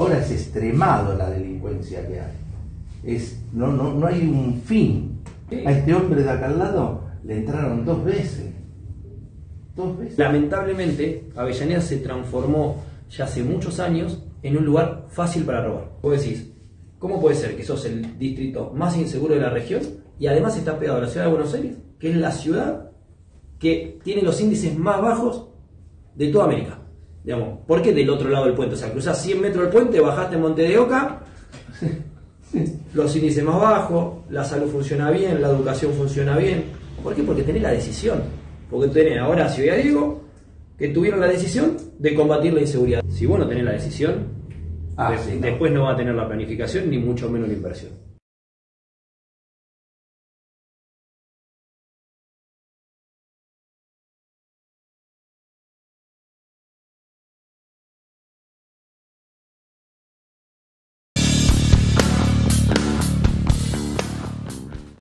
Ahora es extremado la delincuencia que hay. No hay un fin. A este hombre de acá al lado le entraron dos veces. Lamentablemente, Avellaneda se transformó ya hace muchos años en un lugar fácil para robar. Vos decís, ¿cómo puede ser que sos el distrito más inseguro de la región y además está pegado a la ciudad de Buenos Aires, que es la ciudad que tiene los índices más bajos de toda América? Digamos, ¿por qué del otro lado del puente? O sea, cruzás 100 metros del puente, bajaste en Monte de Oca, los índices más bajos, la salud funciona bien, la educación funciona bien. ¿Por qué? Porque tenés la decisión. Porque tenés ahora Ciudad Diego, que tuvieron la decisión de combatir la inseguridad. Si vos no tenés la decisión, después no vas a tener la planificación, ni mucho menos la inversión.